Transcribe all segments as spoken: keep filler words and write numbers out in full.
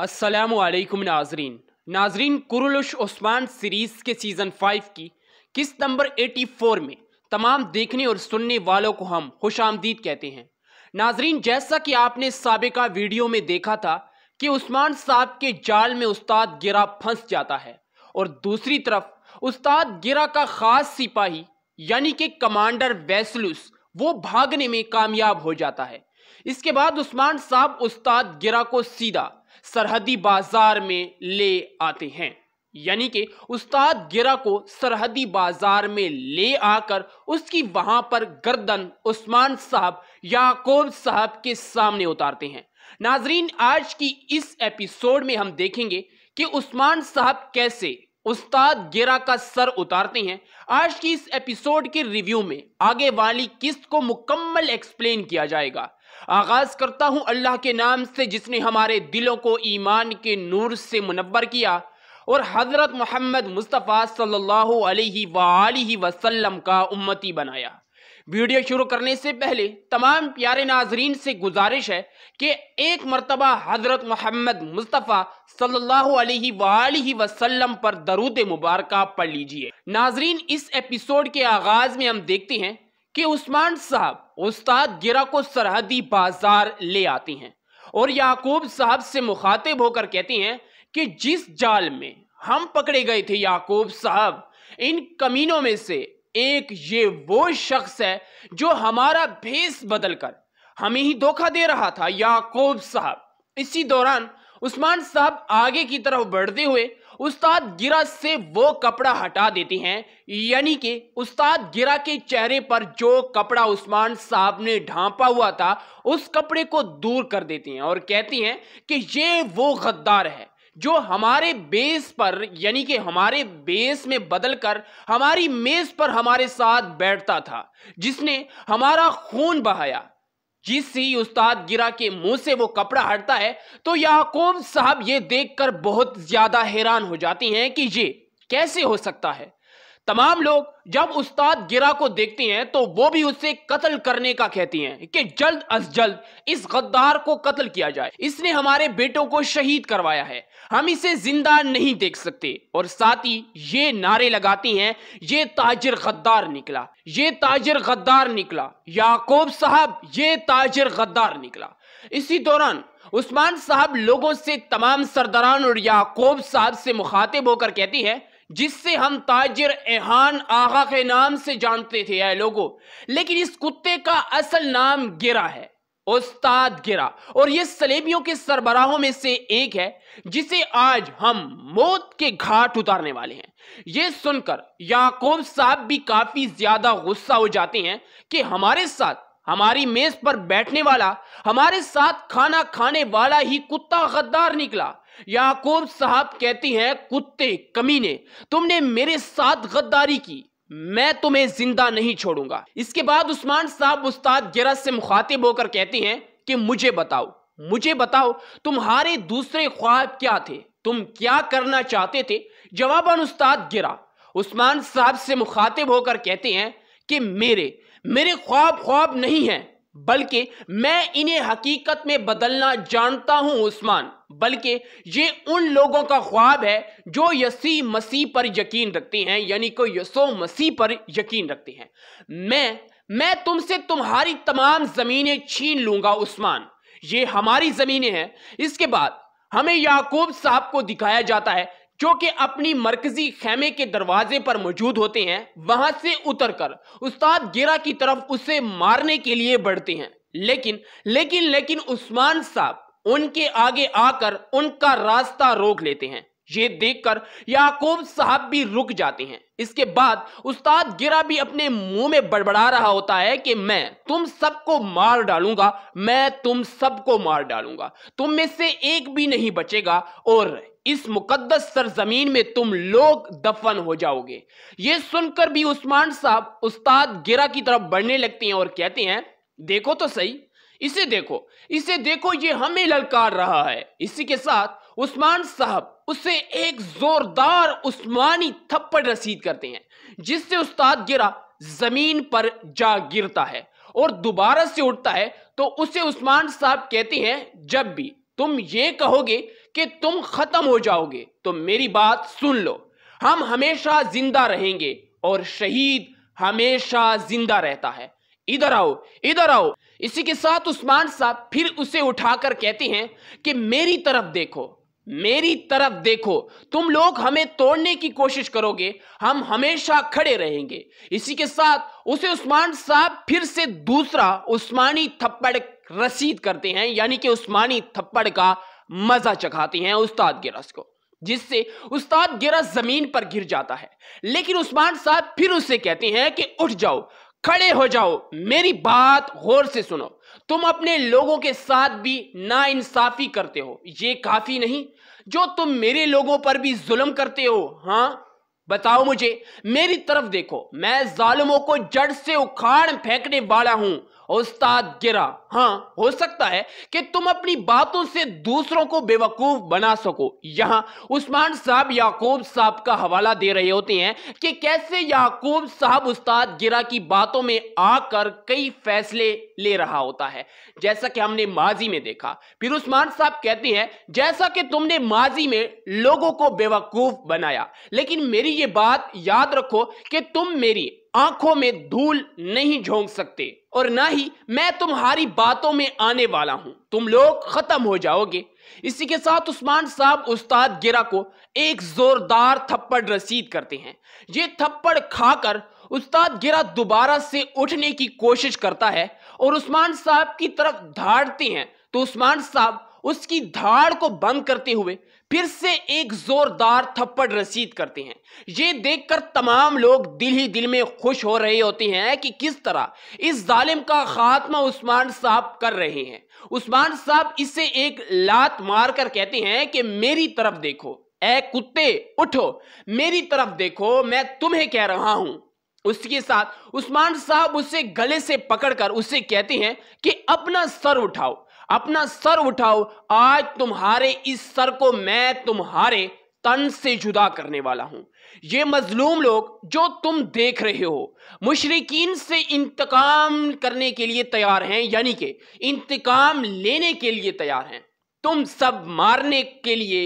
अस्सलामुअलैकुम नाजरीन नाजरीन कुरुलुस ओस्मान सीरीज़ के सीज़न फाइव की किस्त नंबर चौरासी में तमाम देखने और सुनने वालों को हम खुश आमदीद कहते हैं। नाजरीन, जैसा कि आपने साबिका वीडियो में देखा था कि उस्मान साहब के जाल में उस्ताद गिरा फंस जाता है और दूसरी तरफ उस्ताद गिरा का ख़ास सिपाही यानी कि कमांडर बैसेलुस वो भागने में कामयाब हो जाता है। इसके बाद उस्मान साहब उस्ताद गिरा को सीधा सरहदी बाजार में ले आते हैं, यानी कि उस्ताद गिरा को सरहदी बाजार में ले आकर उसकी वहां पर गर्दन उस्मान साहब याकूब साहब के सामने उतारते हैं। नाजरीन, आज की इस एपिसोड में हम देखेंगे कि उस्मान साहब कैसे उस्ताद गिरा का सर उतारते हैं। आज की इस एपिसोड के रिव्यू में आगे वाली किस्त को मुकम्मल एक्सप्लेन किया जाएगा। आगाज करता हूं अल्लाह के नाम से जिसने हमारे दिलों को ईमान के नूर से मुनव्वर किया और हजरत मोहम्मद मुस्तफ़ा सल्लल्लाहु अलैहि वालिहि वसल्लम का उम्मती बनाया। वीडियो शुरू करने से पहले तमाम प्यारे नाजरीन से गुजारिश है कि एक मरतबा हजरत मोहम्मद मुस्तफ़ा सल्लल्लाहु अलैहि वालिहि वसल्लम पर दरूद मुबारक पढ़ लीजिए। नाजरीन, इस एपिसोड के आगाज में हम देखते हैं कि उस्मान साहब उस्ताद गिरा को सरहदी बाजार ले आते हैं और याकूब साहब से मुखातिब होकर कहते हैं कि जिस जाल में हम पकड़े गए थे याकूब साहब, इन कमीनों में से एक ये वो शख्स है जो हमारा भेस बदलकर हमें ही धोखा दे रहा था याकूब साहब। इसी दौरान उस्मान साहब आगे की तरफ बढ़ते हुए उस्ताद गिरा से वो कपड़ा हटा देते हैं, यानी कि उस्ताद गिरा के चेहरे पर जो कपड़ा उस्मान साहब ने ढांपा हुआ था उस कपड़े को दूर कर देते हैं और कहते हैं कि ये वो गद्दार है जो हमारे बेस पर यानी कि हमारे बेस में बदलकर हमारी मेज पर हमारे साथ बैठता था, जिसने हमारा खून बहाया। जिस ही उस्ताद गिरा के मुंह से वो कपड़ा हटता है तो याकूब साहब ये देखकर बहुत ज्यादा हैरान हो जाते हैं कि ये कैसे हो सकता है। तमाम लोग जब उस्ताद गिरा को देखते हैं तो वो भी उसे कत्ल करने का कहते हैं कि जल्द अज जल्द इस गद्दार को कत्ल किया जाए, इसने हमारे बेटों को शहीद करवाया है, हम इसे जिंदा नहीं देख सकते। और साथ ही ये नारे लगाते हैं, ये ताजिर गद्दार निकला, ये ताजिर गद्दार निकला याकूब साहब, ये ताजिर गद्दार निकला। इसी दौरान उस्मान साहब लोगों से तमाम सरदारान और याकूब साहब से मुखातिब होकर कहती है, जिससे हम ताजिर एहान आगा के नाम से जानते थे ये लोगों, लेकिन इस कुत्ते का असल नाम गिरा है, उस्ताद गिरा, और ये सलेबियों के सरबराहों में से एक है जिसे आज हम मौत के घाट उतारने वाले हैं। ये सुनकर याकूब साहब भी काफी ज्यादा गुस्सा हो जाते हैं कि हमारे साथ हमारी मेज पर बैठने वाला, हमारे साथ खाना खाने वाला ही कुत्ता गद्दार निकला। याकूब साहब कहती हैं, कुत्ते कमीने, तुमने मेरे साथ गद्दारी की, मैं तुम्हें जिंदा नहीं छोड़ूंगा। इसके बाद उस्मान साहब उस्ताद गिरा से मुखातिब होकर कहते हैं कि मुझे बताओ, मुझे बताओ तुम्हारे दूसरे ख्वाब क्या थे, तुम क्या करना चाहते थे। जवाबन उस्ताद गिरा उस्मान साहब से मुखातिब होकर कहते हैं कि मेरे मेरे ख्वाब ख्वाब नहीं है, बल्कि मैं इन्हें हकीकत में बदलना जानता हूं उस्मान, बल्कि ये उन लोगों का ख्वाब है जो यसी मसीह पर यकीन रखते हैं, यानी को यसो मसीह पर यकीन रखते हैं। मैं मैं तुमसे तुम्हारी तमाम ज़मीनें छीन लूंगा उस्मान, ये हमारी ज़मीनें हैं। इसके बाद हमें याकूब साहब को दिखाया जाता है जो कि अपनी मरकजी खैमे के दरवाजे पर मौजूद होते हैं, वहां से उतरकर उस्ताद गिरा की तरफ उसे मारने के लिए बढ़ते हैं, लेकिन लेकिन लेकिन उस्मान साहब उनके आगे आकर उनका रास्ता रोक लेते हैं। ये देखकर याकूब साहब भी रुक जाते हैं। इसके बाद उस्ताद गिरा भी अपने मुंह में बड़बड़ा रहा होता है कि मैं तुम सबको मार डालूंगा, मैं तुम सबको मार डालूंगा, तुम में से एक भी नहीं बचेगा और इस मुकद्दस सरजमीन में तुम लोग दफन हो जाओगे। ये सुनकर भी उस्मान साहब उस्ताद गिरा की तरफ बढ़ने लगते हैं और कहते हैं, देखो तो सही, इसे देखो, इसे देखो, ये हमें ललकार रहा है। इसी के साथ उस्मान साहब उसे एक जोरदार उस्मानी थप्पड़ रसीद करते हैं, जिससे उस्ताद गिरा जमीन पर जा गिरता है और दोबारा से उठता है तो उसे उस्मान साहब कहते हैं, जब भी तुम ये कहोगे कि तुम खत्म हो जाओगे, तो मेरी बात सुन लो, हम हमेशा जिंदा रहेंगे और शहीद हमेशा जिंदा रहता है। इधर आओ, इधर आओ। इसी के साथ उस्मान साहब फिर उसे उठाकर कहते हैं कि मेरी तरफ देखो, मेरी तरफ देखो, तुम लोग हमें तोड़ने की कोशिश करोगे, हम हमेशा खड़े रहेंगे। इसी के साथ उसे उस्मान साहब फिर से दूसरा उस्मानी थप्पड़ रसीद करते हैं, यानी कि उस्मानी थप्पड़ का मजा चखाते हैं उस्ताद गिरास को, जिससे उस्ताद गिरा जमीन पर गिर जाता है। लेकिन उस्मान साहब फिर उससे कहते हैं कि उठ जाओ, खड़े हो जाओ, मेरी बात गौर से सुनो, तुम अपने लोगों के साथ भी नाइंसाफी करते हो, ये काफी नहीं जो तुम मेरे लोगों पर भी जुल्म करते हो। हाँ बताओ मुझे, मेरी तरफ देखो, मैं जालिमों को जड़ से उखाड़ फेंकने वाला हूं। उस्ताद गिरा, हाँ हो सकता है कि तुम अपनी बातों से दूसरों को बेवकूफ बना सको। यहाँ उस्मान साहब याकूब साहब का हवाला दे रहे होते हैं कि कैसे याकूब साहब उस्ताद गिरा की बातों में आकर कई फैसले ले रहा होता है, जैसा कि हमने माजी में देखा। फिर उस्मान साहब कहते हैं जैसा कि तुमने माजी में लोगों को बेवकूफ बनाया, लेकिन मेरी ये बात याद रखो कि तुम मेरी आंखों में धूल नहीं झोंक सकते और ना ही मैं तुम्हारी बातों में आने वाला हूं, तुम लोग खत्म हो जाओगे। इसी के साथ उस्मान साहब उस्ताद गिरा को एक जोरदार थप्पड़ रसीद करते हैं। ये थप्पड़ खाकर उस्ताद गिरा दोबारा से उठने की कोशिश करता है और उस्मान साहब की तरफ धाड़ते हैं, तो उस्मान साहब उसकी धाड़ को बंद करते हुए फिर से एक जोरदार थप्पड़ रसीद करते हैं। ये देखकर तमाम लोग दिल ही दिल में खुश हो रहे होते हैं कि किस तरह इस जालिम का खात्मा उस्मान साहब कर रहे हैं। उस्मान साहब इसे एक लात मारकर कहते हैं कि मेरी तरफ देखो, ऐ कुत्ते उठो, मेरी तरफ देखो, मैं तुम्हें कह रहा हूं। उसके साथ उस्मान साहब उसे गले से पकड़कर उसे कहते हैं कि अपना सर उठाओ, अपना सर उठाओ, आज तुम्हारे इस सर को मैं तुम्हारे तन से जुदा करने वाला हूं। ये मजलूम लोग जो तुम देख रहे हो मुशरिकीन से इंतकाम करने के लिए तैयार हैं, यानी कि इंतकाम लेने के लिए तैयार हैं, तुम सब मारने के लिए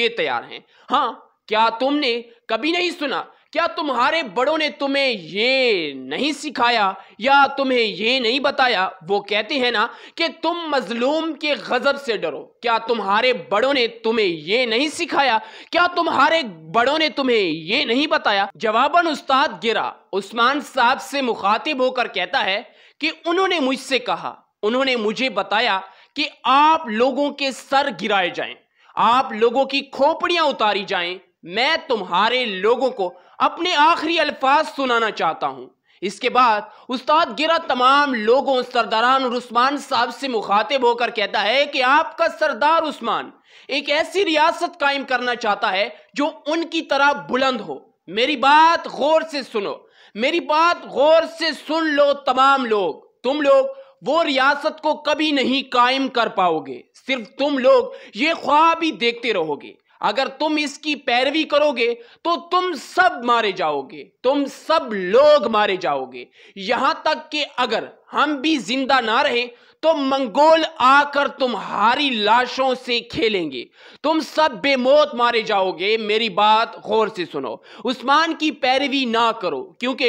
ये तैयार हैं। हाँ, क्या तुमने कभी नहीं सुना, क्या तुम्हारे बड़ों ने तुम्हें ये नहीं सिखाया या तुम्हें ये नहीं बताया? वो कहते हैं ना कि तुम मजलूम के गजब से डरो। क्या तुम्हारे बड़ों ने तुम्हें ये नहीं सिखाया, क्या तुम्हारे बड़ों ने तुम्हें ये नहीं बताया? जवाबन उस्ताद गिरा उस्मान साहब से मुखातिब होकर कहता है कि उन्होंने मुझसे कहा, उन्होंने मुझे बताया कि आप लोगों के सर गिराए जाए, आप लोगों की खोपड़ियां उतारी जाए। मैं तुम्हारे लोगों को अपने आखिरी अल्फाज सुनाना चाहता हूं। इसके बाद उस्ताद गिरा तमाम लोगों, सरदारान और उस्मान साहब से मुखातिब होकर कहता है कि आपका सरदार उस्मान एक ऐसी रियासत कायम करना चाहता है जो उनकी तरह बुलंद हो। मेरी बात गौर से सुनो, मेरी बात गौर से सुन लो तमाम लोग, तुम लोग वो रियासत को कभी नहीं कायम कर पाओगे, सिर्फ तुम लोग ये ख्वाब ही देखते रहोगे। अगर तुम इसकी पैरवी करोगे तो तुम सब मारे जाओगे, तुम सब लोग मारे जाओगे, यहां तक कि अगर हम भी जिंदा ना रहे तो मंगोल आकर तुम्हारी लाशों से खेलेंगे, तुम सब बेमौत मारे जाओगे। मेरी बात गौर से सुनो, उस्मान की पैरवी ना करो, क्योंकि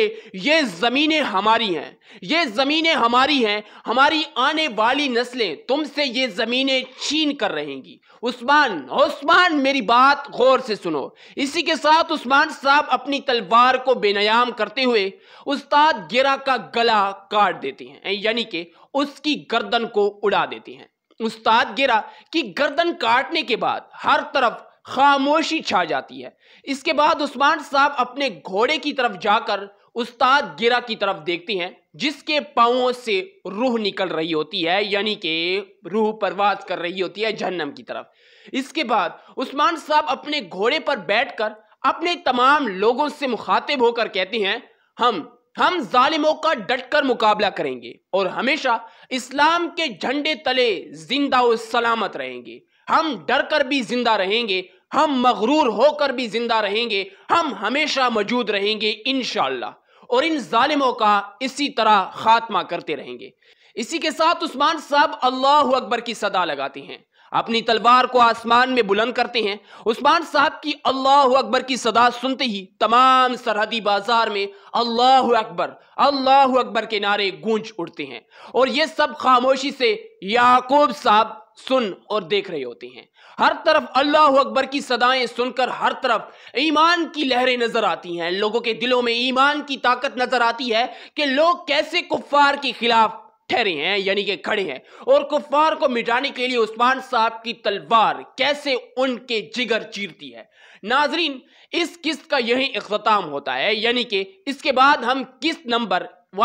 ये ज़मीनें हमारी हैं, ये ज़मीनें हमारी हैं, हमारी आने वाली नस्लें तुमसे ये ज़मीनें छीन कर रहेंगी। उस्मान, उस्मान मेरी बात गौर से सुनो। इसी के साथ उस्मान साहब अपनी तलवार को बेनयाम करते हुए उस्ताद गिरा का गला काट देते हैं, यानी कि उसकी गर्दन को उड़ा देती हैं। उस्ताद गिरा की गर्दन काटने के बाद हर तरफ खामोशी छा जाती है। इसके बाद उस्मान साहब अपने घोड़े की तरफ जाकर उस्ताद गिरा की तरफ देखते हैं, जिसके पांवों से रूह निकल रही होती है, यानी कि रूह परवाज कर रही होती है जहन्नम की तरफ। इसके बाद उस्मान साहब अपने घोड़े पर बैठकर अपने तमाम लोगों से मुखातिब होकर कहते हैं, हम हम जालिमों का डटकर मुकाबला करेंगे और हमेशा इस्लाम के झंडे तले जिंदा और सलामत रहेंगे। हम डरकर भी जिंदा रहेंगे, हम मगरूर होकर भी जिंदा रहेंगे, हम हमेशा मौजूद रहेंगे इंशाअल्लाह, और इन जालिमों का इसी तरह खात्मा करते रहेंगे। इसी के साथ उस्मान साहब अल्लाहू अकबर की सदा लगाते हैं। अपनी तलवार को आसमान में बुलंद करते हैं। उस्मान साहब की अल्लाहू अकबर की सदा सुनते ही तमाम सरहदी बाजार में अल्लाहू अकबर अल्लाहू अकबर के नारे गूंज उठते हैं और ये सब खामोशी से याकूब साहब सुन और देख रहे होते हैं। हर तरफ अल्लाहू अकबर की सदाएं सुनकर हर तरफ ईमान की लहरें नजर आती हैं, लोगों के दिलों में ईमान की ताकत नजर आती है कि लोग कैसे कुफ्फार के खिलाफ ठहरे हैं यानी कि खड़े हैं और कुफ्फार को मिटाने के लिए उस्मान साहब की तलवार कैसे उनके जिगर चीरती है। नाजरीन, इस किस्त का यही इख्तिताम होता है, यानी कि इसके बाद हम किस्त नंबर एक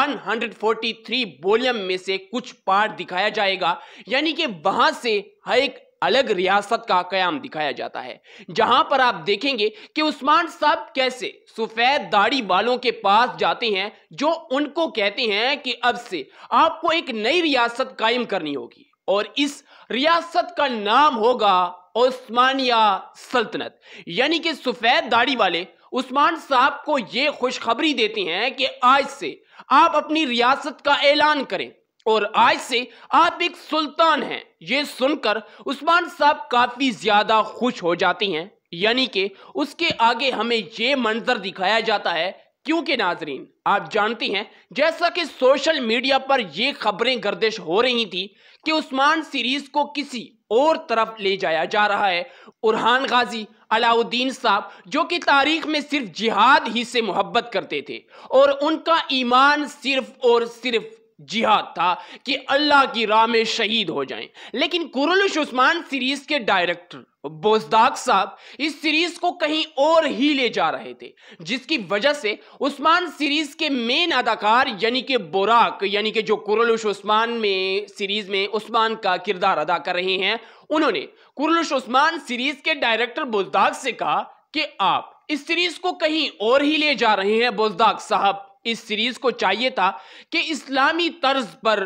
सौ तैंतालीस वॉल्यूम में से कुछ पार्ट दिखाया जाएगा, यानी कि वहां से हर एक अलग रियासत का कयाम दिखाया जाता है, जहां पर आप देखेंगे कि उस्मान साहब कैसे सफेद दाढ़ी वालों के पास जाते हैं जो उनको कहते हैं कि अब से आपको एक नई रियासत कायम करनी होगी और इस रियासत का नाम होगा ओस्मानिया सल्तनत। यानी कि सफेद दाढ़ी वाले उस्मान साहब को यह खुशखबरी देते हैं कि आज से आप अपनी रियासत का ऐलान करें और आज से आप एक सुल्तान हैं। ये सुनकर उस्मान साहब काफी ज्यादा खुश हो जाते हैं, यानी कि उसके आगे हमें ये मंजर दिखाया जाता है, क्योंकि नाजरीन आप जानते हैं जैसा कि सोशल मीडिया पर ये खबरें गर्दिश हो रही थी कि उस्मान सीरीज को किसी और तरफ ले जाया जा रहा है। उरहान गाजी, अलाउद्दीन साहब जो कि तारीख में सिर्फ जिहाद ही से मोहब्बत करते थे और उनका ईमान सिर्फ और सिर्फ जिहाद था कि अल्लाह की राह में शहीद हो जाएं, लेकिन कुरुलुस उस्मान सीरीज के डायरेक्टर बोजदाग साहब इस सीरीज को कहीं और ही ले जा रहे थे, जिसकी वजह से उस्मान सीरीज के मेन अदाकार यानी कि बोराक यानी कि जो कुरुलुस उस्मान में सीरीज में उस्मान का किरदार अदा कर रहे हैं, उन्होंने कुरुलुस उस्मान सीरीज के डायरेक्टर बोजदाग से कहा कि आप इस सीरीज को कहीं और ही ले जा रहे हैं बोजदाग साहब। इस सीरीज को चाहिए था कि इस्लामी तर्ज पर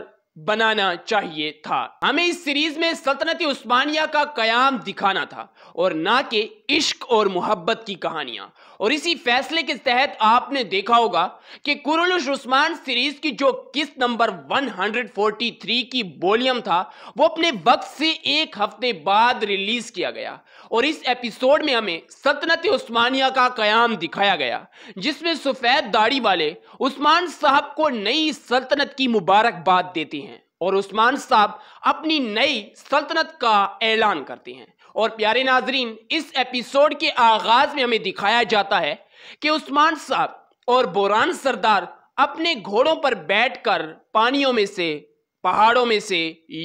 बनाना चाहिए था, हमें इस सीरीज में सल्तनत उस्मानिया का कयाम दिखाना था और ना कि इश्क और मोहब्बत की कहानियां। और इसी फैसले के तहत आपने देखा होगा कि कुरुलुस उस्मान सीरीज की जो किस्त नंबर एक सौ तैंतालीस की वॉल्यूम था वो अपने वक्त से एक हफ्ते बाद रिलीज किया गया और इस एपिसोड में हमें सल्तनत उस्मानिया का कयाम दिखाया गया, जिसमें सफेद दाढ़ी वाले उस्मान साहब को नई सल्तनत की मुबारकबाद देते हैं और उस्मान साहब अपनी नई सल्तनत का ऐलान करते हैं। और प्यारे नाजरीन, इस एपिसोड के आगाज में हमें दिखाया जाता है कि उस्मान साहब और बोरान सरदार अपने घोड़ों पर बैठकर पानियों में से, पहाड़ों में से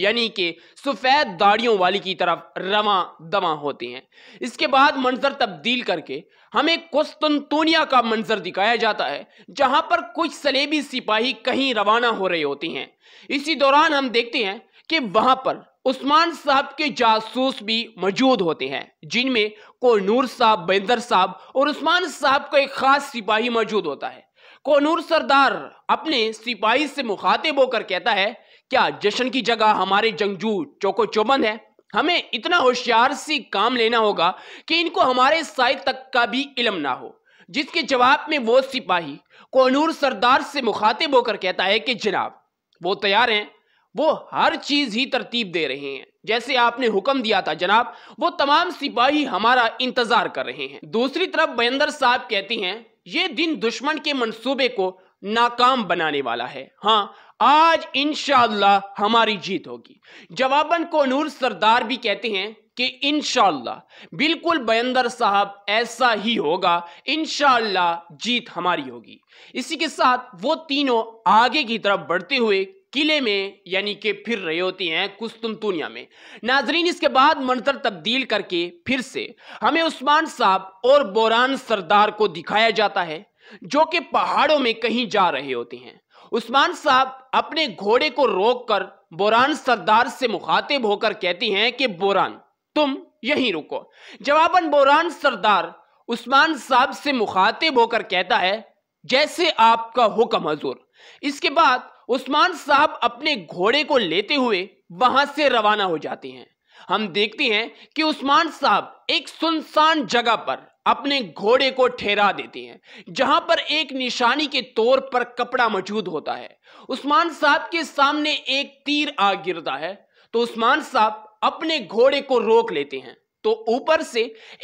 यानी कि सफेद दाढ़ियों वाली की तरफ रवां दवां होते हैं। इसके बाद मंजर तब्दील करके हमें कुस्तुनतुनिया का मंजर दिखाया जाता है, जहां पर कुछ सलेबी सिपाही कहीं रवाना हो रहे होते हैं। इसी दौरान हम देखते हैं कि वहां पर उस्मान साहब के जासूस भी मौजूद होते हैं, जिनमें कोनूर साहब, बैंदर साहब और उस्मान साहब का एक खास सिपाही मौजूद होता है। कोनूर सरदार अपने सिपाही से मुखातिब होकर कहता है, क्या जश्न की जगह हमारे जंगजू चौको चौबंद है? हमें इतना होशियार से काम लेना होगा कि इनको हमारे साय तक का भी इल्म ना हो। जिसके जवाब में वो सिपाही कोनूर सरदार से मुखातिब होकर कहता है कि जनाब वो तैयार हैं, वो हर चीज ही तरतीब दे रहे हैं, जैसे आपने हुक्म दिया था जनाब, वो तमाम सिपाही हमारा इंतजार कर रहे हैं। दूसरी तरफ बंदर साहब कहते हैं, ये दिन दुश्मन के मंसूबे को नाकाम बनाने वाला है, हाँ आज इंशाअल्लाह हमारी जीत होगी। जवाबन कोनूर सरदार भी कहते हैं कि इंशाअल्लाह बिल्कुल बयंदर साहब ऐसा ही होगा, इंशाअल्लाह जीत हमारी होगी। इसी के साथ वो तीनों आगे की तरफ बढ़ते हुए किले में यानी कि फिर रहे होते हैं कुस्तुनतुनिया में। नाजरीन, इसके बाद मंजर तब्दील करके फिर से हमें उस्मान साहब और बोरान सरदार को दिखाया जाता है, जो कि पहाड़ों में कहीं जा रहे होते हैं। उस्मान साहब अपने घोड़े को रोककर बोरान सरदार से मुखातिब होकर कहते हैं कि बोरान तुम यहीं रुको। जवाबन बोरान सरदार उस्मान साहब से मुखातिब होकर कहता है, जैसे आपका हुक्म हुजूर। इसके बाद उस्मान साहब अपने घोड़े को लेते हुए वहां से रवाना हो जाते हैं। हम देखते हैं कि उस्मान साहब एक सुनसान जगह पर अपने घोड़े को ठहरा देते हैं, जहां पर एक निशानी के तौर पर कपड़ा मौजूद होता है। उस्मान साहब के सामने एक तीर आ गिरता है तो उस्मान साहब अपने घोड़े को रोक लेते हैं तो ऊपर से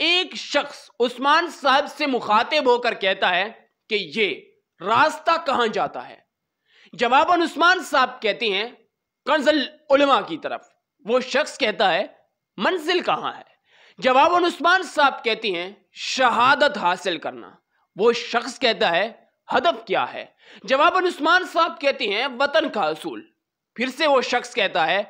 एक शख्स उस्मान साहब से मुखातिब होकर कहता है कि ये रास्ता कहां जाता है। जवाबन उस्मान साहब कहते हैं कंजल उलमा की तरफ। वो शख्स कहता है मंजिल कहां है। जवाबन उस्मान साहब कहते हैं शहादत हासिल करना। वो शख्स कहता है हदफ क्या है। जवाबन उस्मान साहब कहते हैं वतन का असूल। फिर से वो शख्स कहता है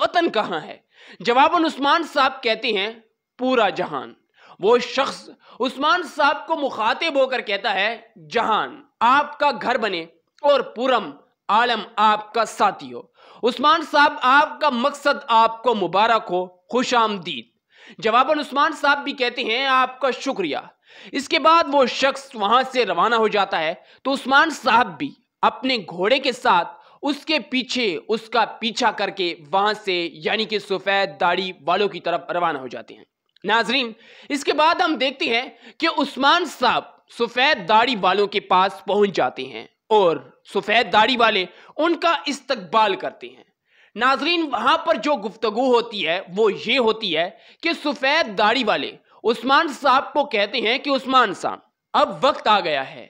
वतन कहाँ है। जवाबन उस्मान साहब कहते हैं पूरा जहान। वो शख्स उस्मान साहब को मुखातिब होकर कहता है जहान आपका घर बने और पूरम आलम आपका साथी हो। उस्मान साहब आपका मकसद आपको मुबारक हो, खुश आमदीद। जवाबन उस्मान साहब भी कहते हैं आपका शुक्रिया। इसके बाद वो शख्स वहां से रवाना हो जाता है तो उस्मान साहब भी अपने घोड़े के साथ उसके पीछे उसका पीछा करके वहां से यानी कि सफेद दाढ़ी वालों की तरफ रवाना हो जाते हैं। नाजरीन, इसके बाद हम देखते हैं कि उस्मान साहब सफेद दाढ़ी वालों के पास पहुंच जाते हैं और सफेद दाढ़ी वाले उनका इस्तकबाल करते हैं। नाजरीन, वहां पर जो गुफ्तगू होती है वो ये होती है कि सफेद दाढ़ी वाले उस्मान साहब को कहते हैं कि उस्मान साहब अब वक्त आ गया है,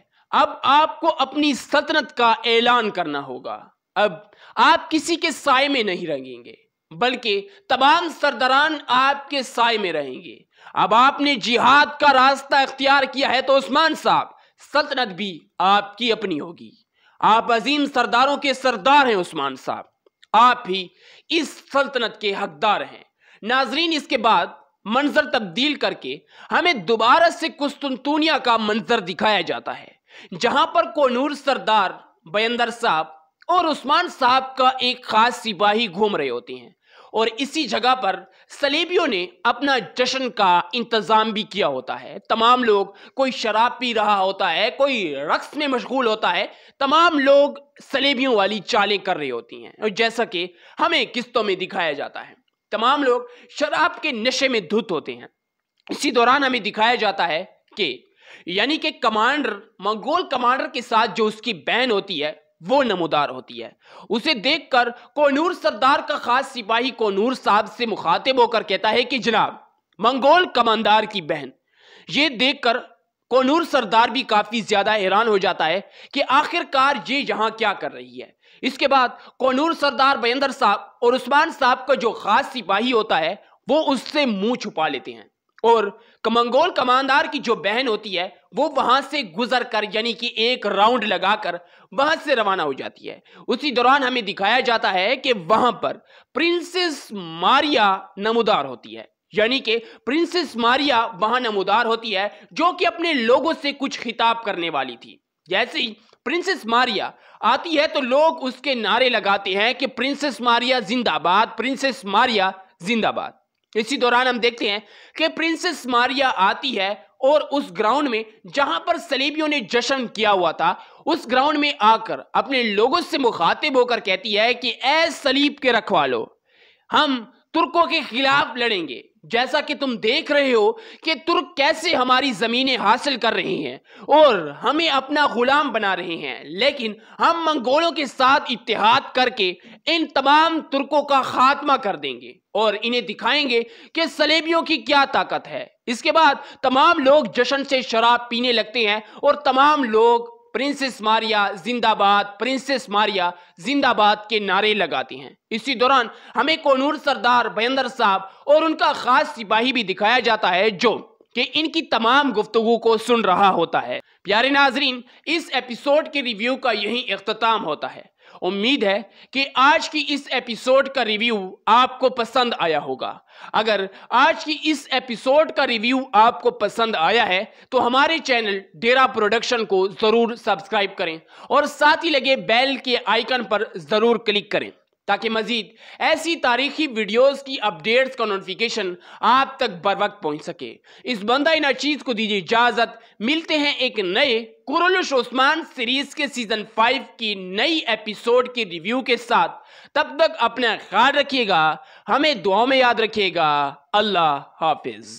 अब आपको अपनी सल्तनत का ऐलान करना होगा। अब आप किसी के साए में नहीं रहेंगे बल्कि तमाम सरदारान आपके साए में रहेंगे। अब आपने जिहाद का रास्ता इख्तियार किया है तो उस्मान साहब सल्तनत भी आपकी अपनी होगी। आप अजीम सरदारों के सरदार हैं उस्मान साहब, आप ही इस सल्तनत के हकदार हैं। नाजरीन, इसके बाद मंजर तब्दील करके हमें दोबारा से कुस्तुंतुनिया का मंजर दिखाया जाता है जहां पर कोनूर सरदार बयंदर साहब और उस्मान साहब का एक खास सिपाही घूम रहे होते हैं और इसी जगह पर सलेबियों ने अपना जश्न का इंतजाम भी किया होता है। तमाम लोग, कोई शराब पी रहा होता है, कोई रक्स में मशगूल होता है, तमाम लोग सलेबियों वाली चालें कर रहे होती हैं और जैसा कि हमें किस्तों में दिखाया जाता है तमाम लोग शराब के नशे में धुत होते हैं। इसी दौरान हमें दिखाया जाता है कि यानी कि कमांडर, मंगोल कमांडर के साथ जो उसकी बहन होती है वो नमोदार होती है। उसे देखकर कोनूर सरदार का खास सिपाही कोनूर साहब से मुखातिब होकर कहता है कि जनाब मंगोल कमांडर की बहन। ये देखकर कोनूर सरदार भी काफी ज्यादा हैरान हो जाता है कि आखिरकार ये यहां क्या कर रही है। इसके बाद कोनूर सरदार बयंदर साहब और उस्मान साहब का जो खास सिपाही होता है वो उससे मुंह छुपा लेते हैं और मंगोल कमांडर की जो बहन होती है वो वहां से गुजर कर यानी कि एक राउंड लगाकर वहां से रवाना हो जाती है। उसी दौरान हमें दिखाया जाता है कि वहां पर प्रिंसेस मारिया नमोदार होती है यानी कि प्रिंसेस मारिया वहां नमोदार होती है जो कि अपने लोगों से कुछ खिताब करने वाली थी। जैसे ही प्रिंसेस मारिया आती है तो लोग उसके नारे लगाते हैं कि प्रिंसेस मारिया जिंदाबाद, प्रिंसेस मारिया जिंदाबाद। इसी दौरान हम देखते हैं कि प्रिंसेस मारिया आती है और उस ग्राउंड में जहां पर सलेबियों ने जश्न किया हुआ था उस ग्राउंड में आकर अपने लोगों से मुखातिब होकर कहती है कि ऐ सलीब के रखवालो, हम तुर्कों के खिलाफ लड़ेंगे। जैसा कि तुम देख रहे हो कि तुर्क कैसे हमारी जमीनें हासिल कर रहे हैं और हमें अपना गुलाम बना रहे हैं, लेकिन हम मंगोलों के साथ इत्तेहाद करके इन तमाम तुर्कों का खात्मा कर देंगे और इन्हें दिखाएंगे कि सलेबियों की क्या ताकत है। इसके बाद तमाम लोग जश्न से शराब पीने लगते हैं और तमाम लोग प्रिंसेस मारिया जिंदाबाद, प्रिंसेस मारिया जिंदाबाद के नारे लगाती हैं। इसी दौरान हमें कोनूर सरदार बयंदर साहब और उनका खास सिपाही भी दिखाया जाता है जो कि इनकी तमाम गुफ्तगू को सुन रहा होता है। प्यारे नाजरीन, इस एपिसोड के रिव्यू का यही इख्तिताम होता है। उम्मीद है कि आज की इस एपिसोड का रिव्यू आपको पसंद आया होगा। अगर आज की इस एपिसोड का रिव्यू आपको पसंद आया है तो हमारे चैनल डेरा प्रोडक्शन को जरूर सब्सक्राइब करें और साथ ही लगे बेल के आइकन पर जरूर क्लिक करें ताकि मजीद ऐसी तारीखी वीडियोस की अपडेट्स का नोटिफिकेशन आप तक बर वक्त पहुंच सके। इस बंदा इन चीज को दीजिए इजाजत। मिलते हैं एक नए कुरुलुस ओस्मान सीरीज के सीजन फाइव की नई एपिसोड के रिव्यू के साथ। तब तक अपना ख्याल रखिएगा, हमें दुआ में याद रखिएगा। अल्लाह हाफिज।